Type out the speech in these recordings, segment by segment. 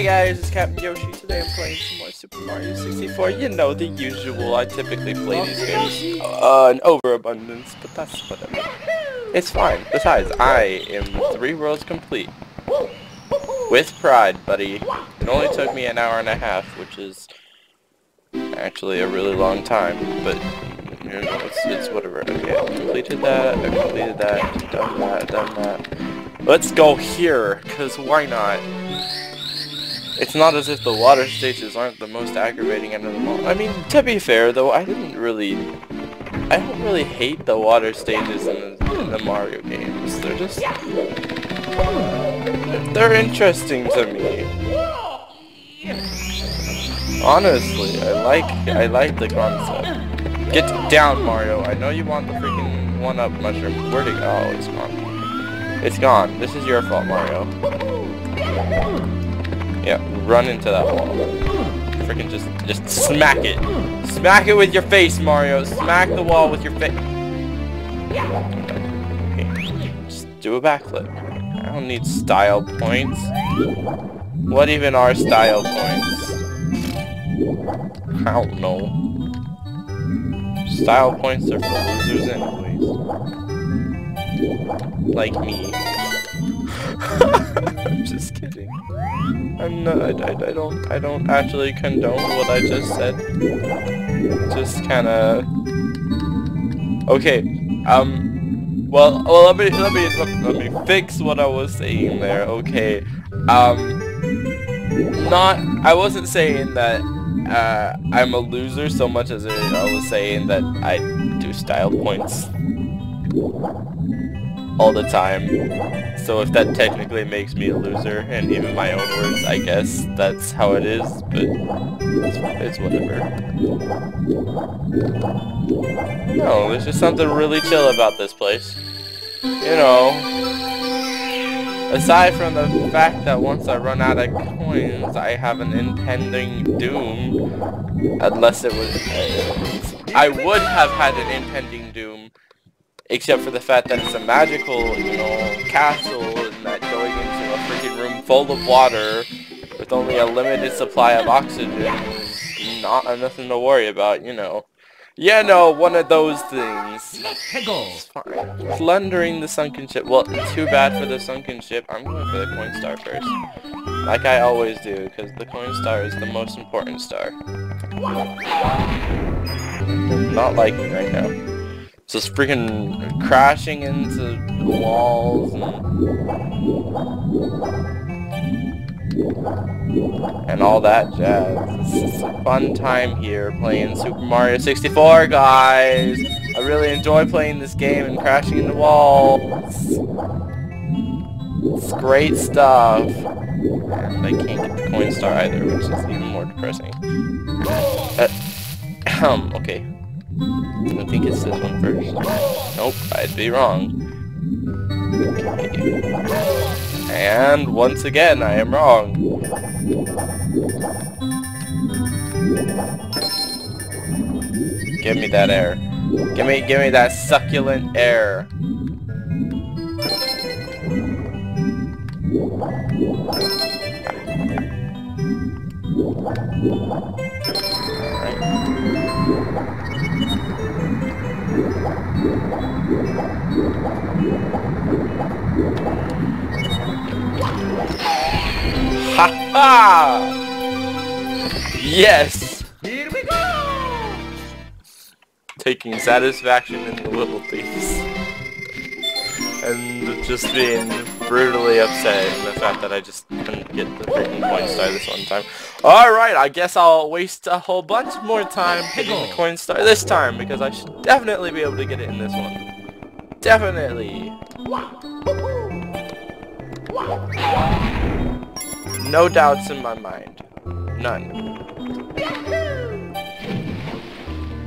Hey guys, it's Captain Yoshi. Today I'm playing some more Super Mario 64. You know, the usual. I typically play these games in overabundance, but that's whatever. It's fine. Besides, I am 3 worlds complete. With pride, buddy. It only took me 1.5 hours, which is actually a really long time, but you know, it's whatever. Okay, I completed that, I completed that, done that, done that. Let's go here, because why not? It's not as if the water stages aren't the most aggravating end of them all. I mean, to be fair though, I don't really hate the water stages in the Mario games. They're just... they're interesting to me. Honestly, I like the concept. Get down, Mario. I know you want the freaking 1-up mushroom. Where'd it go? Oh, it's gone. It's gone. This is your fault, Mario. Yeah, run into that wall. Freaking just smack it. Smack it with your face, Mario. Smack the wall with your face. Okay. Just do a backflip. I don't need style points. What even are style points? I don't know. Style points are for losers anyways. Like me. I'm just kidding. I don't actually condone what I just said. Just kinda... Okay, well, let me fix what I was saying there, okay. I wasn't saying that I'm a loser so much as I was saying that I do style points all the time. So if that technically makes me a loser, and even my own words, I guess that's how it is, but it's whatever. No, there's just something really chill about this place. You know, aside from the fact that once I run out of coins, I have an impending doom, unless it was... I would have had an impending doom. Except for the fact that it's a magical, you know, castle, and that going into a freaking room full of water with only a limited supply of oxygen is not nothing to worry about, you know. Yeah, no, one of those things. It's fine. Plundering the sunken ship. Well, too bad for the sunken ship. I'm going for the coin star first. Like I always do, because the coin star is the most important star. Not liking right now. Just freaking crashing into the walls and all that jazz. It's a fun time here playing Super Mario 64, guys! I really enjoy playing this game and crashing into walls. It's great stuff. And I can't get the coin star either, which is even more depressing. Okay. I think it's this one first. Nope, I'd be wrong. Okay. And once again, I am wrong. Give me that air. Give me that succulent air. Alright. Ha ha! Yes! Here we go! Taking satisfaction in the little things. And just being brutally upset in the fact that I just couldn't get the freaking coin star this one time. Alright, I guess I'll waste a whole bunch more time hitting the coin star this time, because I should definitely be able to get it in this one. Definitely! No doubts in my mind. None.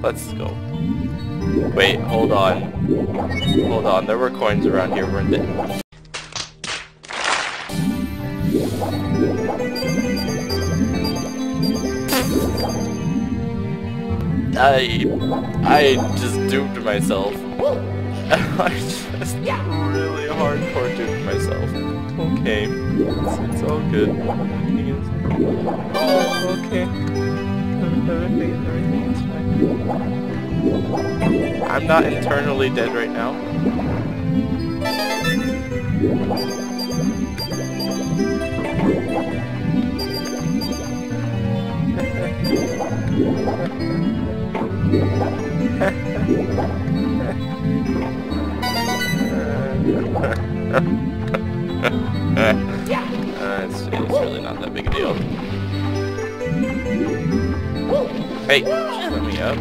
Let's go. Wait, hold on. Hold on, there were coins around here, weren't there? I just doomed myself. I'm just really hardcore doing myself. Okay, it's all good. Oh, okay. Everything is fine. I'm not internally dead right now. It's really not that big a deal. Hey, just let me up.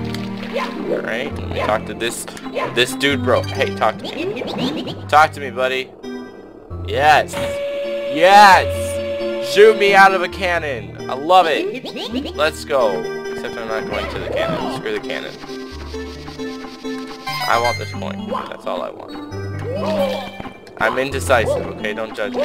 Alright, let me talk to this dude, bro. Hey, talk to me. Talk to me, buddy. Yes. Yes! Shoot me out of a cannon. I love it. Let's go. Except I'm not going to the cannon. Screw the cannon. I want this coin. That's all I want. I'm indecisive, okay? Don't judge me.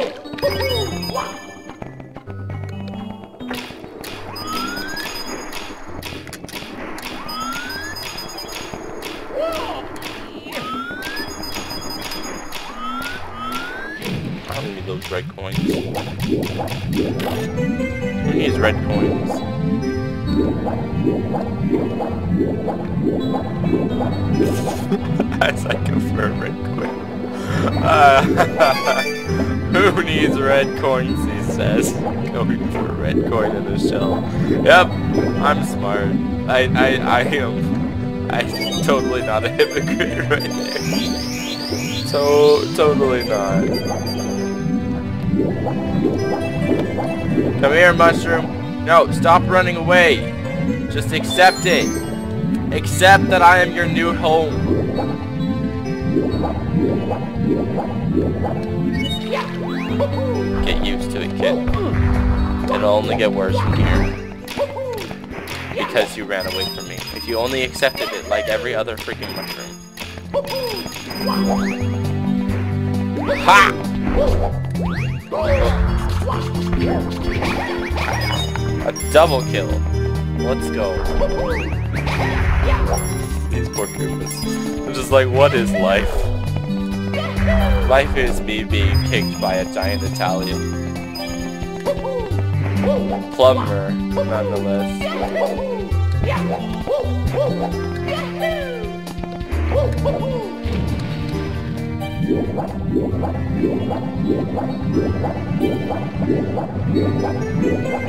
I don't need those red coins. Who needs red coins? As I confirm red coins. Who needs red coins, he says. Going for a red coin in the shell. Yep, I'm smart. I am. I'm totally not a hypocrite right there. Totally not. Come here, mushroom. No, stop running away. Just accept it. Accept that I am your new home. Get used to it, kid. It'll only get worse from here. Because you ran away from me. If you only accepted it like every other freaking mushroom. Ha! A double kill. Let's go. These poor Koopas. I'm just like, what is life? Life is me being kicked by a giant Italian plumber, nonetheless.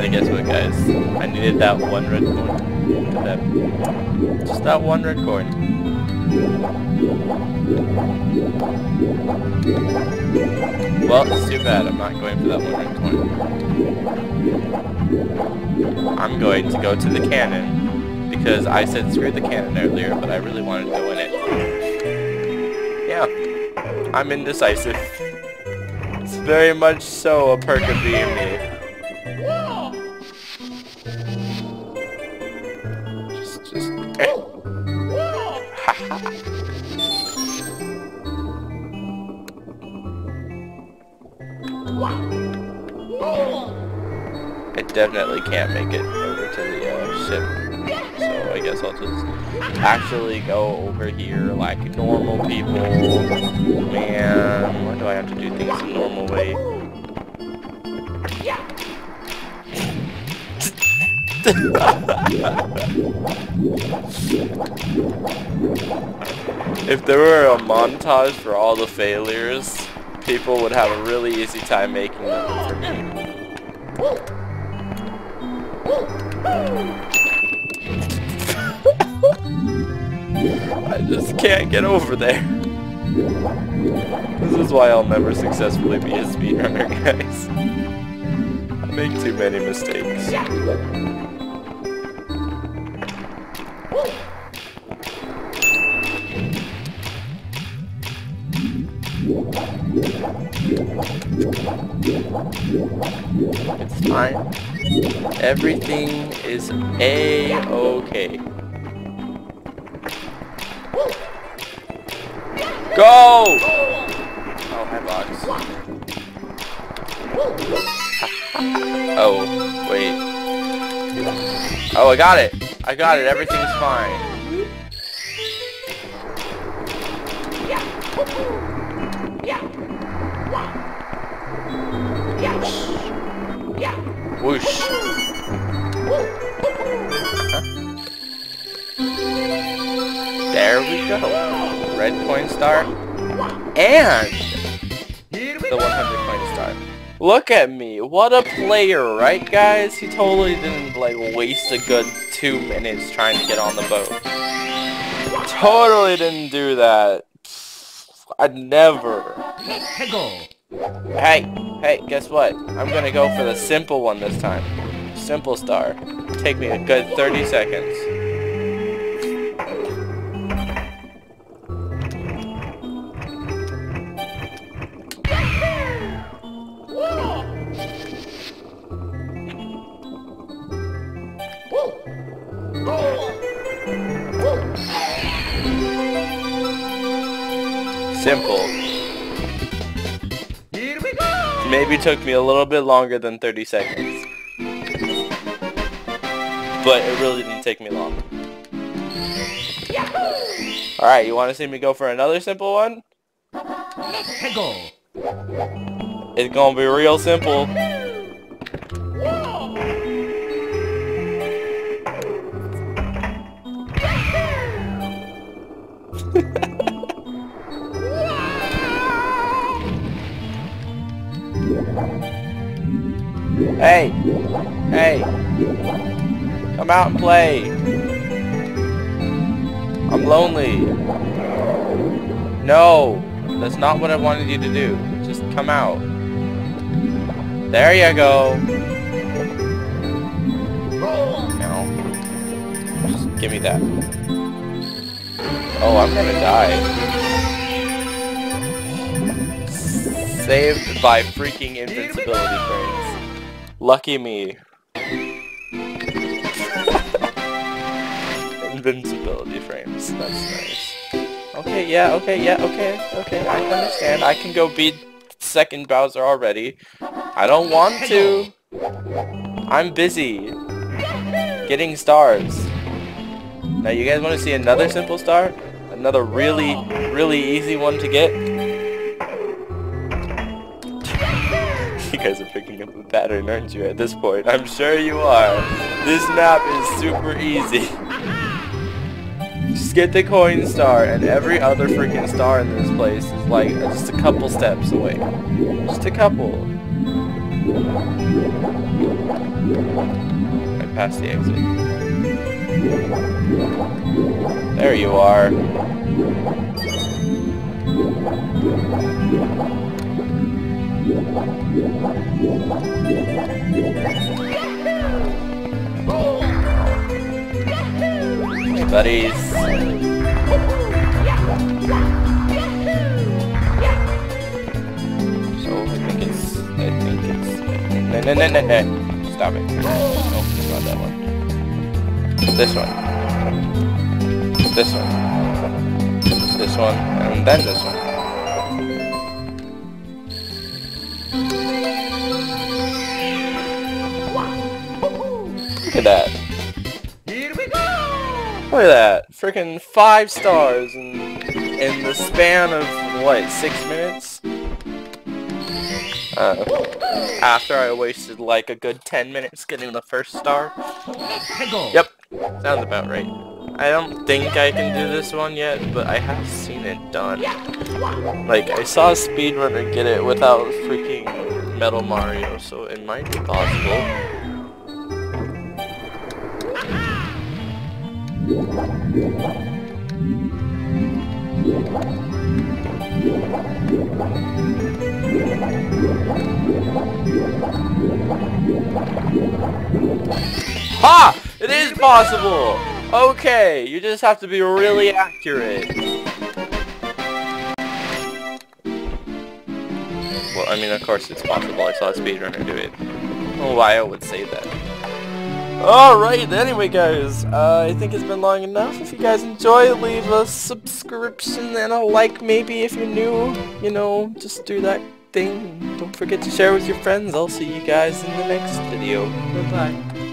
And guess what, guys? I needed that one red coin. Just that one red coin. Well, it's too bad. I'm not going for that one red coin. I'm going to go to the cannon because I said screw the cannon earlier, but I really wanted to go in it. Yeah, I'm indecisive. It's very much so a perk of being me. I definitely can't make it over to the ship, so I guess I'll just actually go over here like normal people. Man, why do I have to do things the normal way? If there were a montage for all the failures, people would have a really easy time making them for me. I just can't get over there. This is why I'll never successfully be a speedrunner, guys. I make too many mistakes. It's fine. Everything is A-okay. Go! Oh, hi, box. Oh, wait. Oh, I got it. I got it. Everything's fine. Whoosh. There we go. Red coin star. And the 100 coin star. Look at me. What a player, right guys? He totally didn't like waste a good 2 minutes trying to get on the boat. Totally didn't do that. I'd never. Hey, guess what? I'm gonna go for the simple one this time. Simple star. Take me a good 30 seconds. Simple. Maybe took me a little bit longer than 30 seconds. But it really didn't take me long. Alright, you want to see me go for another simple one? It's gonna be real simple. Hey! Hey! Come out and play! I'm lonely! No! That's not what I wanted you to do. Just come out. There you go! No. Just give me that. Oh, I'm gonna die. Saved by freaking invincibility frames. Lucky me. Invincibility frames. That's nice. Okay, I understand. I can go beat second Bowser already. I don't want to. I'm busy. Getting stars. Now, you guys want to see another simple star? Another really, really easy one to get? You guys are picking up the pattern, aren't you, at this point? I'm sure you are. This map is super easy. Just get the coin star, and every other freaking star in this place is like just a couple steps away. Just a couple. Right past the exit. There you are. Hey buddies. So I think it's no. Stop it. Nope, it's not that one. This one. This one. This one. And then this one. Look at that. Here we go! Look at that. Freaking 5 stars in the span of, what, 6 minutes? After I wasted like a good 10 minutes getting the first star. Yep, sounds about right. I don't think I can do this one yet, but I have seen it done. Like, I saw a speedrunner get it without freaking Metal Mario, so it might be possible. Ha! It is possible! Okay, you just have to be really accurate. Well, I mean, of course it's possible. I saw a speedrunner do it. Oh, why I would say that. Alright, anyway guys, I think it's been long enough. If you guys enjoy, leave a subscription and a like maybe if you're new. You know, just do that thing. Don't forget to share with your friends. I'll see you guys in the next video. Bye-bye.